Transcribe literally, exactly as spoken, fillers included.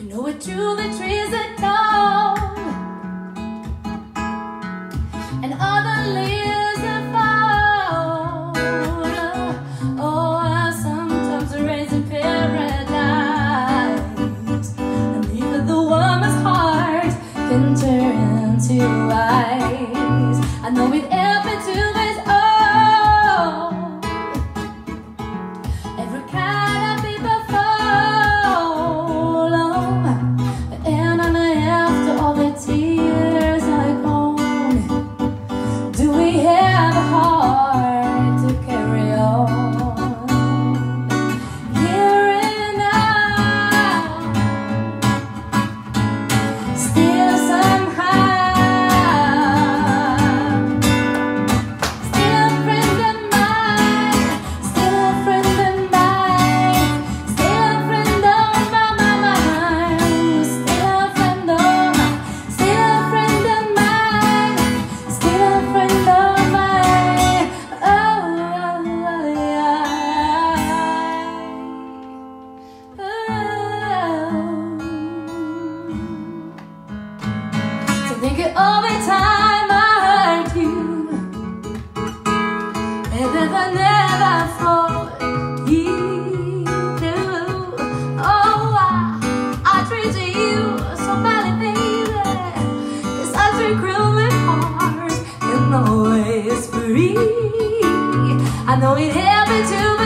We know it through the trees at dawn, and all the leaves have fallen. Oh, I sometimes raise in paradise, and even the warmest heart can turn into ice. I know it happened to his own. Every kind of people fall, and I'm after all the tears I own. Do we have a heart to carry on? Here and now, still somehow. Think of all the time I hurt you, and that I never forgive you. Oh, I, I treated you so badly, baby. It's such a cruel heart, and always free. I know it happened to me.